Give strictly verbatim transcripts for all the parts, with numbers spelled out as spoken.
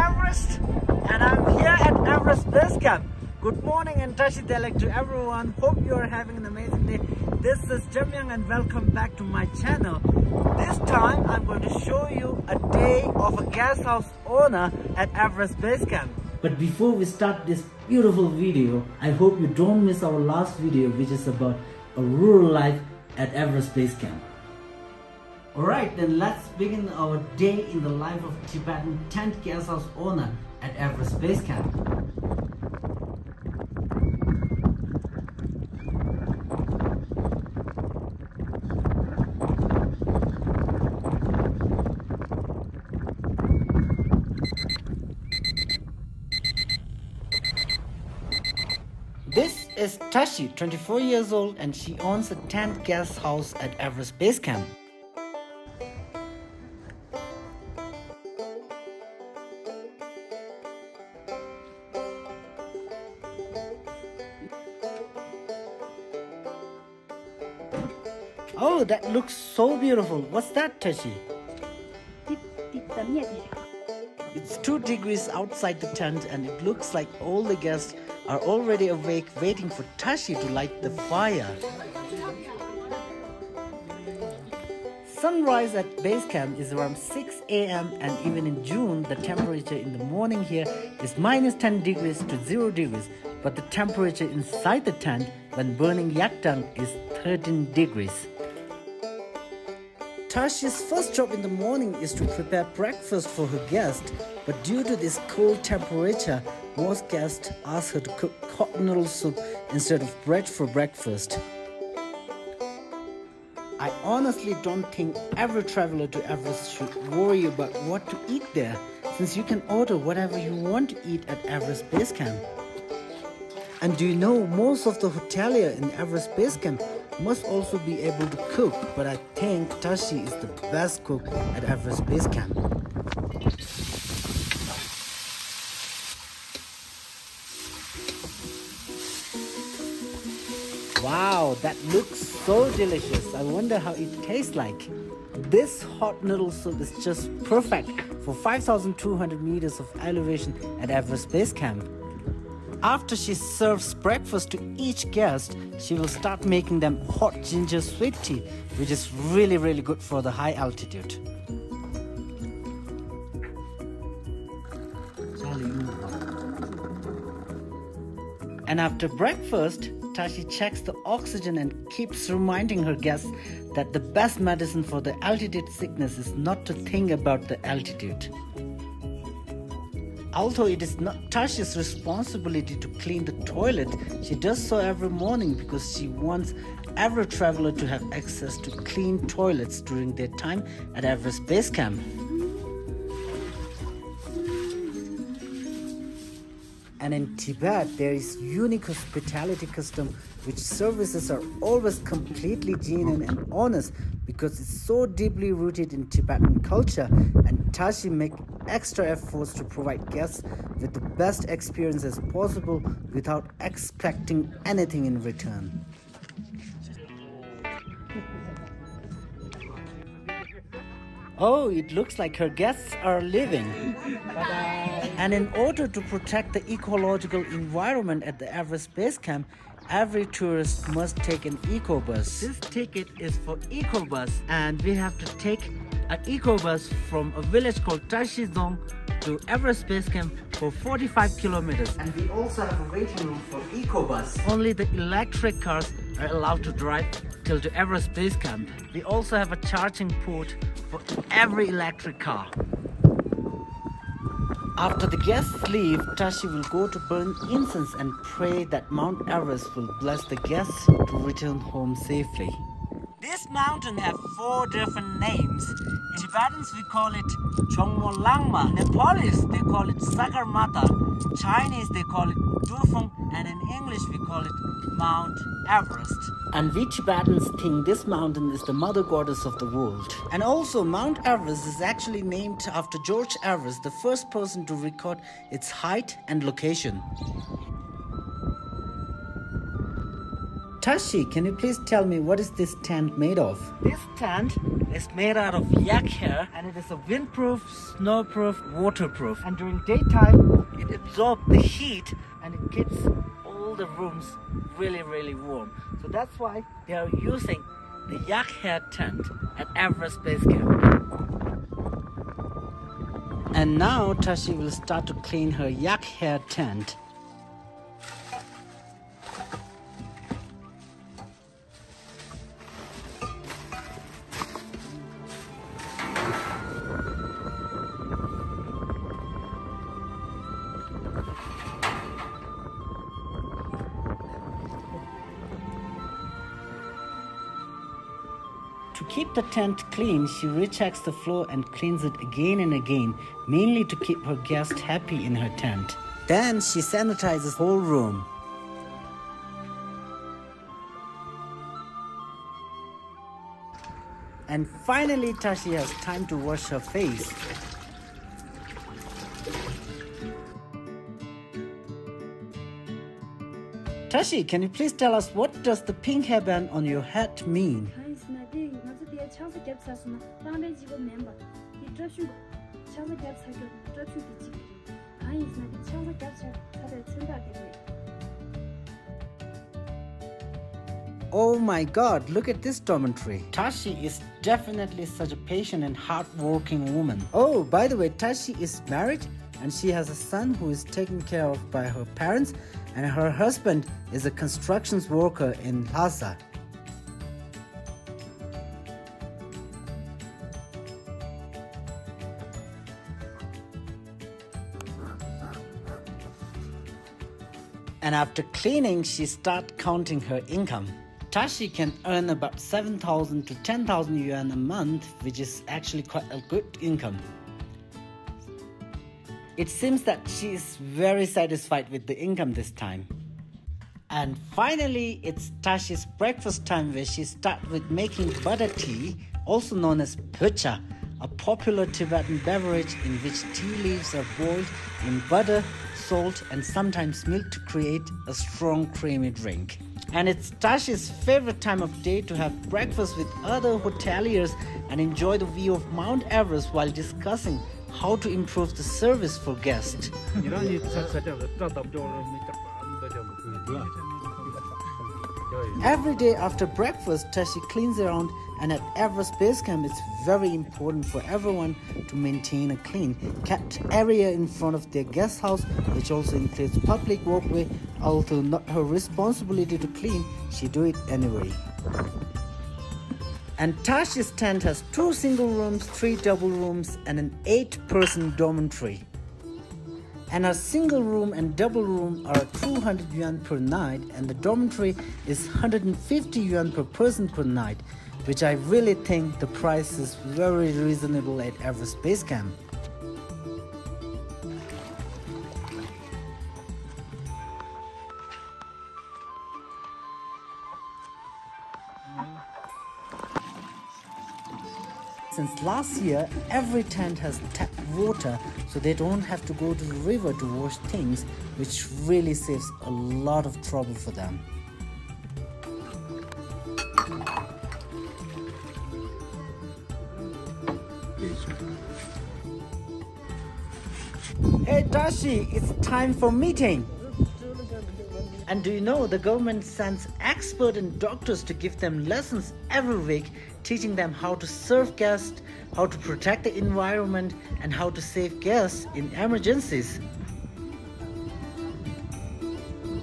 Everest, and I'm here at Everest Base Camp. Good morning and Tashi Delek to everyone. Hope you are having an amazing day. This is Jamyang and welcome back to my channel. This time I'm going to show you a day of a guest house owner at Everest Base Camp. But before we start this beautiful video, I hope you don't miss our last video, which is about a rural life at Everest Base Camp. Alright, then let's begin our day in the life of Tibetan tent guest house owner at Everest Base Camp. This is Tashi, twenty-four years old, and she owns a tent guest house at Everest Base Camp. Oh, that looks so beautiful. What's that, Tashi? It's two degrees outside the tent and it looks like all the guests are already awake waiting for Tashi to light the fire. Sunrise at base camp is around six A M and even in June, the temperature in the morning here is minus ten degrees to zero degrees. But the temperature inside the tent when burning yaktang is thirteen degrees. Tashi's first job in the morning is to prepare breakfast for her guests, but due to this cold temperature, most guests ask her to cook hot noodle soup instead of bread for breakfast. I honestly don't think every traveler to Everest should worry about what to eat there, since you can order whatever you want to eat at Everest Base Camp. And do you know, most of the hotelier in Everest Base Camp must also be able to cook, but I think Tashi is the best cook at Everest Base Camp. Wow, that looks so delicious. I wonder how it tastes like. This hot noodle soup is just perfect for five thousand two hundred meters of elevation at Everest Base Camp. After she serves breakfast to each guest, she will start making them hot ginger sweet tea, which is really, really good for the high altitude. And after breakfast, Tashi checks the oxygen and keeps reminding her guests that the best medicine for the altitude sickness is not to think about the altitude. Although it is not Tashi's responsibility to clean the toilet, she does so every morning because she wants every traveler to have access to clean toilets during their time at Everest Base Camp. And in Tibet, there is unique hospitality custom, which services are always completely genuine and honest because it's so deeply rooted in Tibetan culture, and Tashi makes extra efforts to provide guests with the best experiences possible without expecting anything in return. Oh, it looks like her guests are leaving. And in order to protect the ecological environment at the Everest Base Camp, every tourist must take an eco-bus. This ticket is for eco-bus, and we have to take an eco-bus from a village called Tashidong to Everest Base Camp for forty-five kilometers. And we also have a waiting room for eco-bus. Only the electric cars are allowed to drive till to Everest Base Camp. We also have a charging port for every electric car. After the guests leave, Tashi will go to burn incense and pray that Mount Everest will bless the guests to return home safely. This mountain has four different names. In Tibetans we call it Chomolangma. Nepalese they call it Sagarmatha. Chinese they call it Dufeng, and in English we call it Mount Everest. And we Tibetans think this mountain is the mother goddess of the world. And also Mount Everest is actually named after George Everest, the first person to record its height and location. Tashi, can you please tell me what is this tent made of? This tent is made out of yak hair, and it is a windproof, snowproof, waterproof. And during daytime, it absorbs the heat and it keeps all the rooms really, really warm. So that's why they are using the yak hair tent at Everest Base Camp. And now Tashi will start to clean her yak hair tent. To keep the tent clean, she rechecks the floor and cleans it again and again, mainly to keep her guest happy in her tent. Then she sanitizes the whole room. And finally, Tashi has time to wash her face. Tashi, can you please tell us what does the pink hairband on your hat mean? Oh my God, look at this dormitory. Tashi is definitely such a patient and hardworking woman. Oh, by the way, Tashi is married and she has a son who is taken care of by her parents, and her husband is a construction worker in Lhasa. And after cleaning, she starts counting her income. Tashi can earn about seven thousand to ten thousand yuan a month, which is actually quite a good income. It seems that she is very satisfied with the income this time. And finally, it's Tashi's breakfast time, where she starts with making butter tea, also known as Pucha, a popular Tibetan beverage in which tea leaves are boiled in butter, salt, and sometimes milk to create a strong creamy drink. And it's Tashi's favorite time of day to have breakfast with other hoteliers and enjoy the view of Mount Everest while discussing how to improve the service for guests. Every day after breakfast, Tashi cleans around, and at Everest Base Camp, it's very important for everyone to maintain a clean, kept area in front of their guest house, which also includes public walkway. Although not her responsibility to clean, she do it anyway. And Tashi's tent has two single rooms, three double rooms, and an eight-person dormitory. And her single room and double room are two hundred yuan per night, and the dormitory is one hundred fifty yuan per person per night, which I really think the price is very reasonable at Everest Base Camp. Since last year, every tent has tap water, so they don't have to go to the river to wash things, which really saves a lot of trouble for them. Hey Tashi, it's time for meeting! And do you know, the government sends experts and doctors to give them lessons every week, teaching them how to serve guests, how to protect the environment, and how to save guests in emergencies.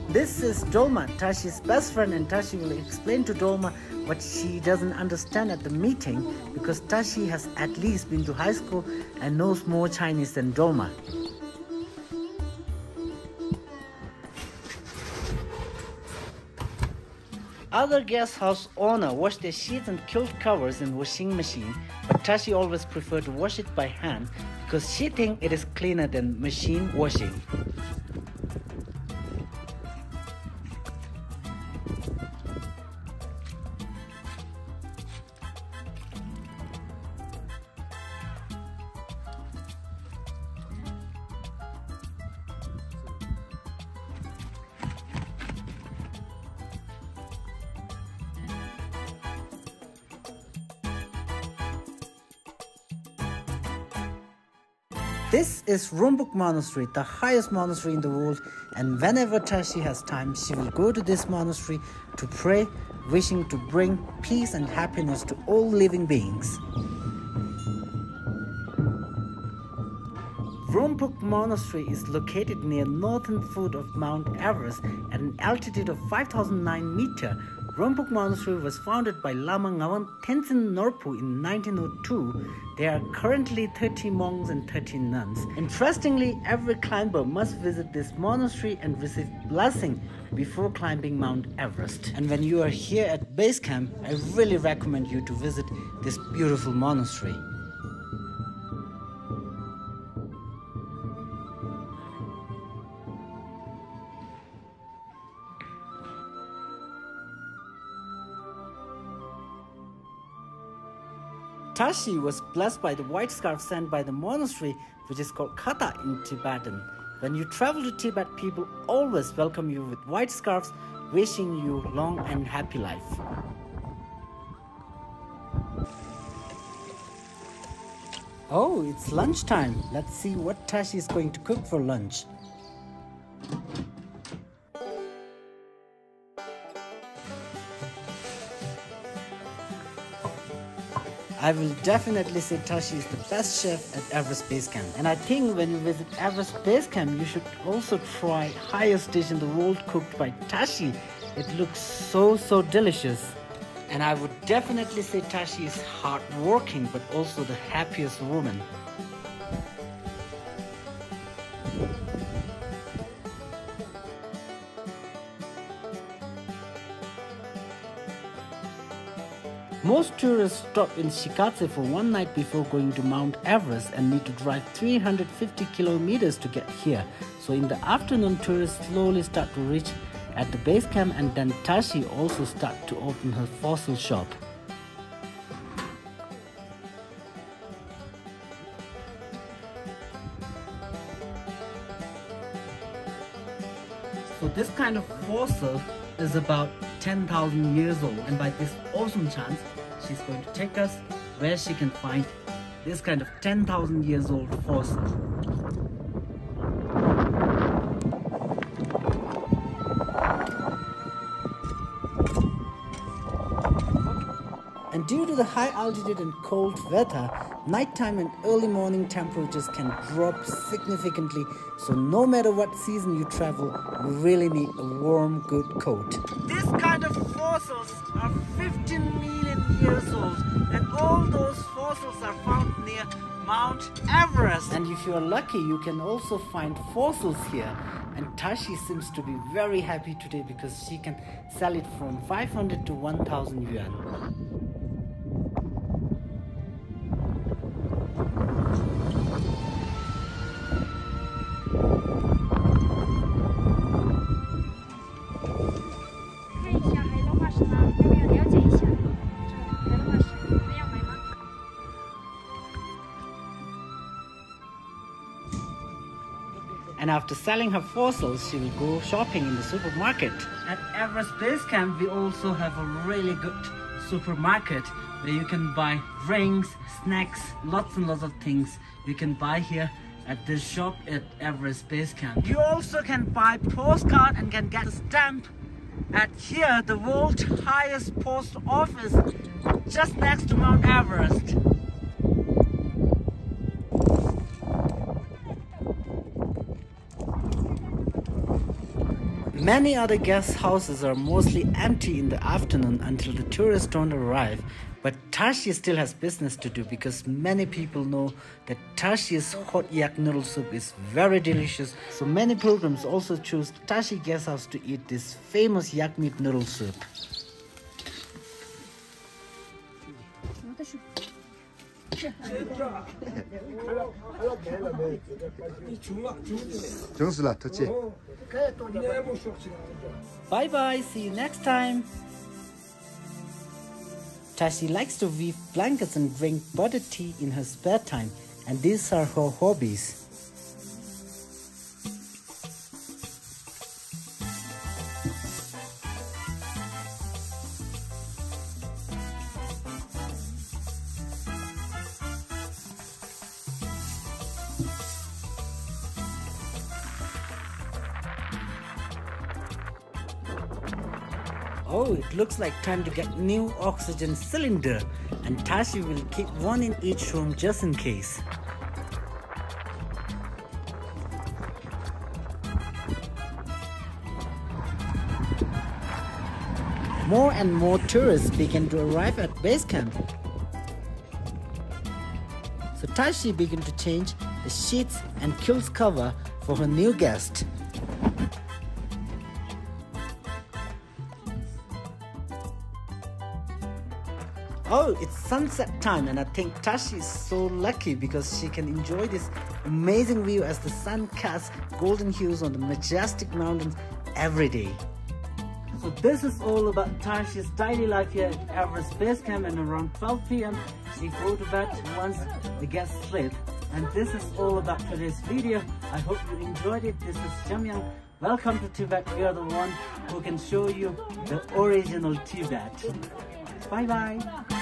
This is Doma, Tashi's best friend, and Tashi will explain to Doma what she doesn't understand at the meeting, because Tashi has at least been to high school and knows more Chinese than Doma. Other guest house owners wash their sheets and quilt covers in washing machine, but Tashi always preferred to wash it by hand because she thinks it is cleaner than machine washing. This is Rongbuk Monastery, the highest monastery in the world, and whenever Tashi has time, she will go to this monastery to pray, wishing to bring peace and happiness to all living beings. Rongbuk Monastery is located near northern foot of Mount Everest at an altitude of five thousand nine meters. Rongbuk Monastery was founded by Lama Ngawang Tenzin Norbu in nineteen oh two. There are currently thirty monks and thirteen nuns. Interestingly, every climber must visit this monastery and receive blessing before climbing Mount Everest. And when you are here at base camp, I really recommend you to visit this beautiful monastery. Tashi was blessed by the white scarf sent by the monastery, which is called Kata in Tibetan. When you travel to Tibet, people always welcome you with white scarves, wishing you long and happy life. Oh, it's lunchtime. Let's see what Tashi is going to cook for lunch. I will definitely say Tashi is the best chef at Everest Base Camp. And I think when you visit Everest Base Camp, you should also try highest dish in the world cooked by Tashi. It looks so, so delicious. And I would definitely say Tashi is hardworking, but also the happiest woman. Most tourists stop in Shikatse for one night before going to Mount Everest and need to drive three hundred fifty kilometers to get here. So in the afternoon, tourists slowly start to reach at the base camp, and then Tashi also starts to open her fossil shop. So this kind of fossil is about ten thousand years old, and by this awesome chance, she's going to take us where she can find this kind of ten thousand years old fossil. And due to the high altitude and cold weather, nighttime and early morning temperatures can drop significantly, so no matter what season you travel, you really need a warm, good coat. This kind of fossils are fifteen million years old, and all those fossils are found near Mount Everest. And if you are lucky, you can also find fossils here. And Tashi seems to be very happy today because she can sell it from five hundred to one thousand yuan. And after selling her fossils, she will go shopping in the supermarket. At Everest Base Camp, we also have a really good supermarket where you can buy drinks, snacks, lots and lots of things you can buy here at this shop at Everest Base Camp. You also can buy postcard and can get a stamp at here, the world's highest post office, just next to Mount Everest. Many other guest houses are mostly empty in the afternoon until the tourists don't arrive, but Tashi still has business to do because many people know that Tashi's hot yak noodle soup is very delicious, so many pilgrims also choose Tashi guest house to eat this famous yak meat noodle soup. Bye bye, see you next time. Tashi likes to weave blankets and drink butter tea in her spare time, and these are her hobbies. Oh, it looks like time to get new oxygen cylinder, and Tashi will keep one in each room just in case. More and more tourists began to arrive at base camp. So Tashi began to change the sheets and quilts cover for her new guest. Oh, it's sunset time, and I think Tashi is so lucky because she can enjoy this amazing view as the sun casts golden hues on the majestic mountains every day. So this is all about Tashi's daily life here at Everest Base Camp, and around twelve p m she goes to bed once the guests sleep. And this is all about today's video. I hope you enjoyed it. This is Jamyang. Welcome to Tibet. We are the one who can show you the original Tibet. Bye bye.